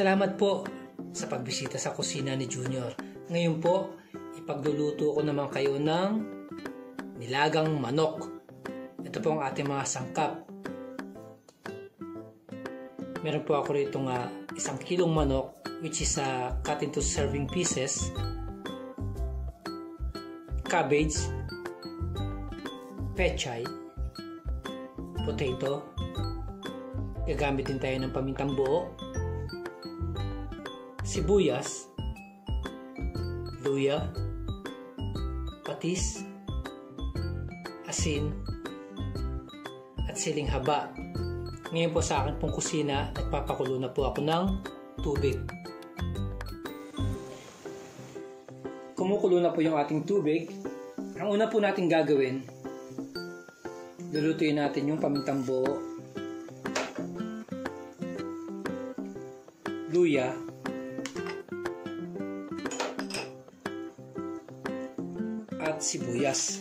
Salamat po sa pagbisita sa kusina ni Junior. Ngayon po, ipagluluto ko naman kayo ng nilagang manok. Ito po ang ating mga sangkap. Meron po ako rito nga 1 kilong manok, which is cut into serving pieces, cabbage, pechay, potato. Gagamit din tayo ng pamintang buo, sibuyas, luya, patis, asin, at siling haba. Ngayon po sa akin pong kusina, nagpapakulo na po ako ng tubig. Kumukulo na po yung ating tubig. Ang una po natin gagawin, lulutuin natin yung pamintang buo, luya, at sibuyas.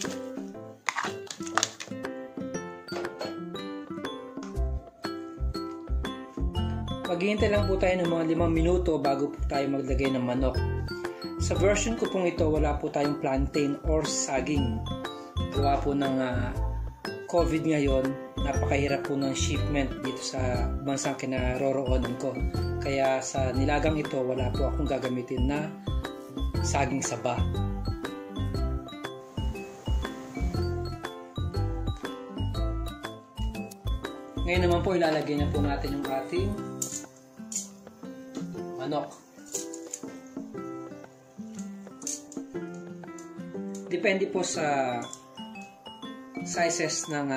Maghihintay lang po tayo ng mga 5 minuto bago po tayo maglagay ng manok. Sa version ko pong ito, wala po tayong plantain or saging. Gawa po ng COVID ngayon, napakahirap po ng shipment dito sa bansang kinaroroonan ko. Kaya sa nilagang ito, wala po akong gagamitin na saging saba. Ngayon naman po, ilalagay na po natin yung ating manok. Depende po sa sizes ng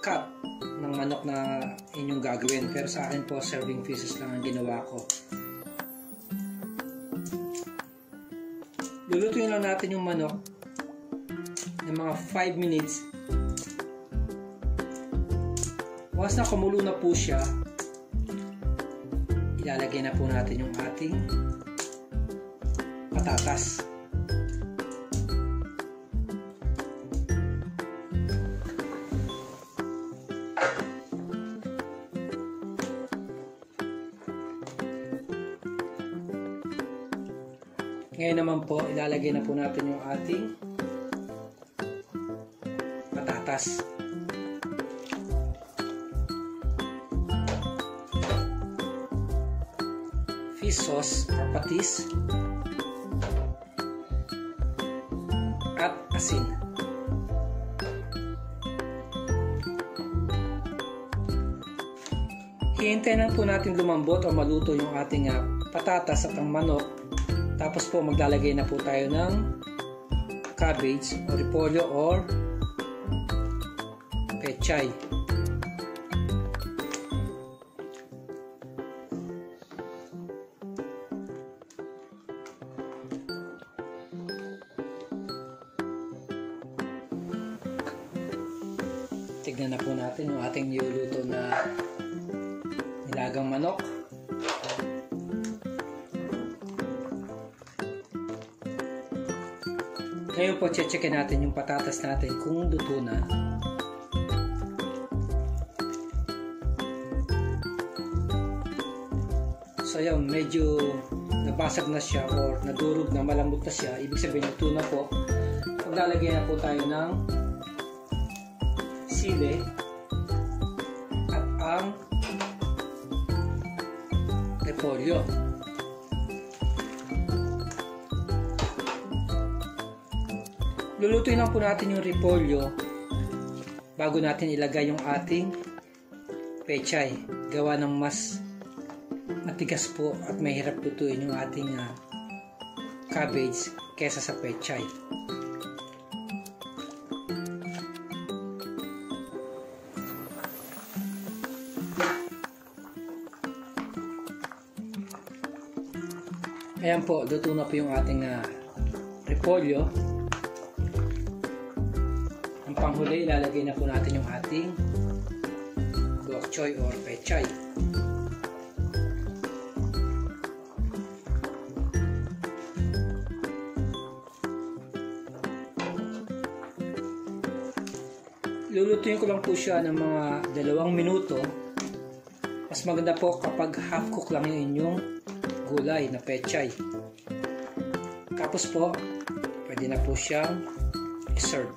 cup ng manok na inyong gagawin. Pero sa akin po, serving pieces lang ang ginawa ko. Lulutuin lang natin yung manok ng mga 5 minutes. Once na kumulo na po siya, ilalagay na po natin yung ating patatas. Ngayon naman po, ilalagay na po natin yung ating patatas. Fish sauce or patis at asin. Hihintayin lang po natin lumambot o maluto yung ating patatas at ang manok. Tapos po maglalagay na po tayo ng cabbage o repolyo or pechay. Tignan na po natin yung ating niluluto na nilagang manok. Ngayon po, checkin natin yung patatas natin kung luto na. So yun, medyo nabasag na siya or nadurog na, malambot na siya. Ibig sabihin, luto na po. Maglalagay na po tayo ng sili at ang repolyo. Lulutuin lang po natin yung repolyo bago natin ilagay yung ating pechay. Gawa ng mas matigas po at mahirap lutuin yung ating cabbage kesa sa pechay. Ayan po, luto na po yung ating repolyo. Ang panghuli, ilalagay na po natin yung ating bok choy or pechay. Lulutuin ko lang po siya ng mga 2 minuto. Mas maganda po kapag half cook lang yung inyong gulay na pechay. Tapos po, pwede na po siyang i-serve.